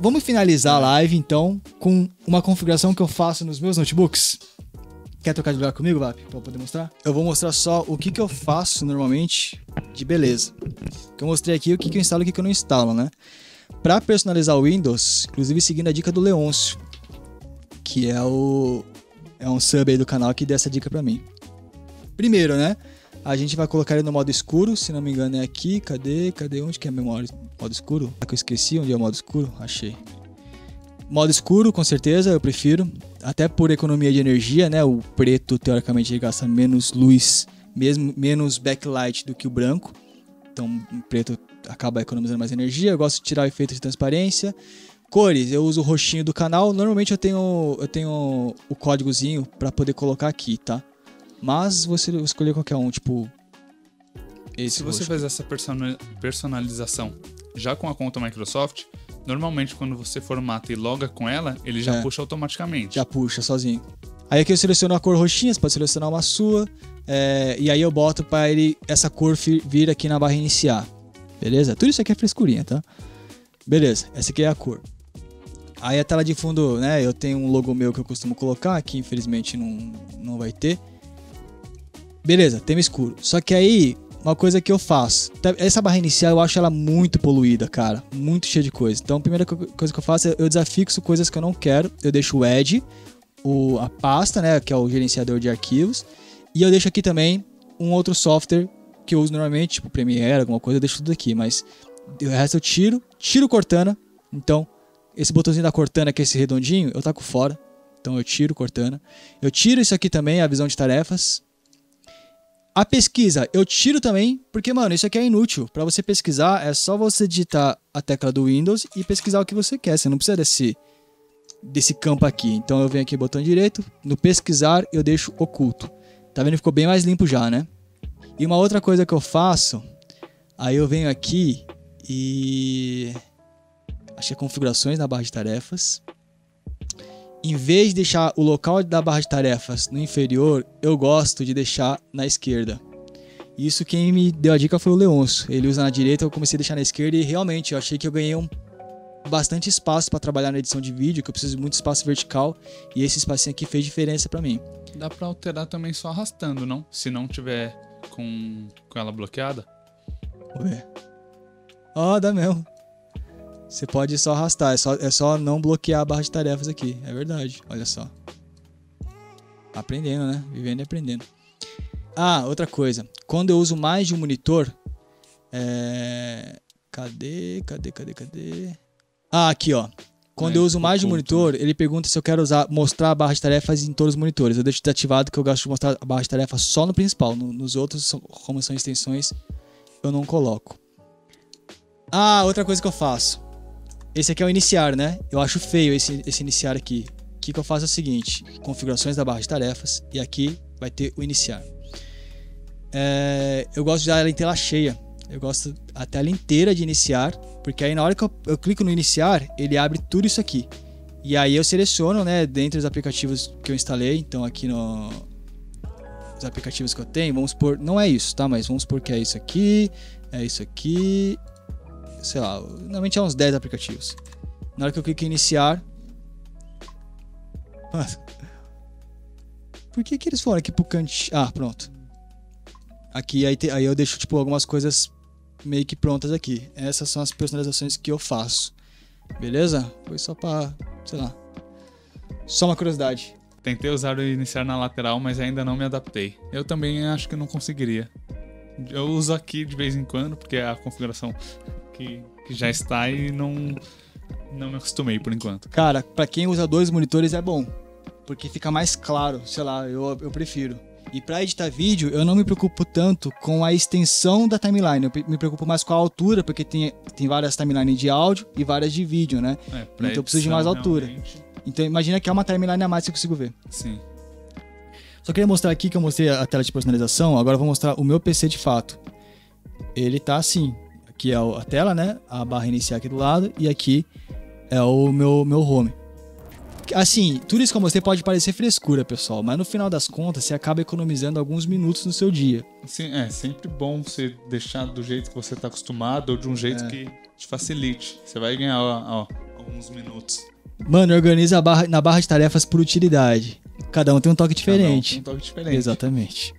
Vamos finalizar a live, então, com uma configuração que eu faço nos meus notebooks. Quer trocar de lugar comigo, Vap, pra eu poder mostrar? Eu vou mostrar só o que eu faço normalmente de beleza. Que eu mostrei aqui o que eu instalo e o que eu não instalo, né? Pra personalizar o Windows, inclusive seguindo a dica do Leôncio, que é um sub aí do canal que deu essa dica pra mim. Primeiro, né? A gente vai colocar ele no modo escuro, se não me engano é aqui. Cadê? Onde que é meu modo escuro? É que eu esqueci onde é o modo escuro? Achei. Modo escuro, com certeza, eu prefiro. Até por economia de energia, né? O preto, teoricamente, ele gasta menos luz, mesmo menos backlight do que o branco. Então, o preto acaba economizando mais energia. Eu gosto de tirar o efeito de transparência. Cores, eu uso o roxinho do canal. Normalmente eu tenho o códigozinho para poder colocar aqui, tá? Mas você escolher qualquer um, tipo... esse. Se você fizer essa personalização já com a conta Microsoft... normalmente, quando você formata e loga com ela, ele já puxa automaticamente. Já puxa, sozinho. Aí aqui eu seleciono a cor roxinha, você pode selecionar uma sua. E aí eu boto para ele essa cor vir aqui na barra iniciar. Beleza? Tudo isso aqui é frescurinha, tá? Beleza, essa aqui é a cor. Aí a tela de fundo, né? Eu tenho um logo meu que eu costumo colocar, que infelizmente não vai ter. Beleza, tema escuro. Só que aí... uma coisa que eu faço, essa barra inicial eu acho ela muito poluída, cara, muito cheia de coisa. Então a primeira coisa que eu faço é eu desafixo coisas que eu não quero, eu deixo o Edge, a pasta, né, que é o gerenciador de arquivos, e eu deixo aqui também um outro software que eu uso normalmente, tipo Premiere, alguma coisa, eu deixo tudo aqui, mas o resto eu tiro Cortana. Então esse botãozinho da Cortana, que é esse redondinho, eu taco fora, então eu tiro Cortana, eu tiro isso aqui também, a visão de tarefas. A pesquisa, eu tiro também, porque, mano, isso aqui é inútil. Pra você pesquisar, é só você digitar a tecla do Windows e pesquisar o que você quer. Você não precisa desse campo aqui. Então eu venho aqui, botão direito, no pesquisar eu deixo oculto. Tá vendo? Ficou bem mais limpo já, né? E uma outra coisa que eu faço, aí eu venho aqui e... acho que é configurações na barra de tarefas. Em vez de deixar o local da barra de tarefas no inferior, eu gosto de deixar na esquerda. Isso quem me deu a dica foi o Leôncio. Ele usa na direita, eu comecei a deixar na esquerda e realmente eu achei que eu ganhei bastante espaço para trabalhar na edição de vídeo, que eu preciso de muito espaço vertical, e esse espacinho aqui fez diferença para mim. Dá para alterar também só arrastando, não? Se não tiver com ela bloqueada. Vamos ver. Ó, dá mesmo. Você pode só arrastar, é só não bloquear a barra de tarefas aqui, é verdade, olha só. Aprendendo, né? Vivendo e aprendendo. Ah, outra coisa, quando eu uso mais de um monitor, cadê? Ah, aqui ó, quando eu uso mais de um monitor, ele pergunta se eu quero mostrar a barra de tarefas em todos os monitores. Eu deixo desativado que eu gosto de mostrar a barra de tarefas só no principal, nos outros, como são extensões, eu não coloco. Ah, outra coisa que eu faço. Esse aqui é o iniciar, né? Eu acho feio esse iniciar aqui. O que eu faço é o seguinte. Configurações da barra de tarefas. E aqui vai ter o iniciar. Eu gosto de dar ela em tela cheia. Eu gosto a tela inteira de iniciar. Porque aí na hora que eu clico no iniciar, ele abre tudo isso aqui. E aí eu seleciono, né? Dentre os aplicativos que eu instalei. Então aqui no... os aplicativos que eu tenho. Vamos supor... não é isso, tá? Mas vamos supor que é isso aqui. É isso aqui... sei lá, normalmente é uns 10 aplicativos. Na hora que eu clico em iniciar... mano, por que eles foram aqui pro cantinho? Ah, pronto. Aqui, aí eu deixo tipo algumas coisas meio que prontas aqui. Essas são as personalizações que eu faço. Beleza? Foi só pra, sei lá, só uma curiosidade. Tentei usar o iniciar na lateral, mas ainda não me adaptei. Eu também acho que não conseguiria. Eu uso aqui de vez em quando, porque é a configuração... que já está e não me acostumei por enquanto. Cara, pra quem usa dois monitores é bom, porque fica mais claro, sei lá, eu prefiro. E pra editar vídeo, eu não me preocupo tanto com a extensão da timeline, eu me preocupo mais com a altura, porque tem várias timelines de áudio e várias de vídeo, né? Então eu preciso de mais altura. Realmente... então imagina que é uma timeline a mais que eu consigo ver. Sim. Só queria mostrar aqui que eu mostrei a tela de personalização, agora eu vou mostrar o meu PC de fato. Ele tá assim... aqui é a tela, né? A barra iniciar aqui do lado. E aqui é o meu home. Assim, tudo isso que eu mostrei pode parecer frescura, pessoal. Mas no final das contas, você acaba economizando alguns minutos no seu dia. Sim, é sempre bom você deixar do jeito que você está acostumado ou de um jeito que te facilite. Você vai ganhar ó, alguns minutos. Mano, organiza na barra de tarefas por utilidade. Cada um tem um toque diferente. Exatamente.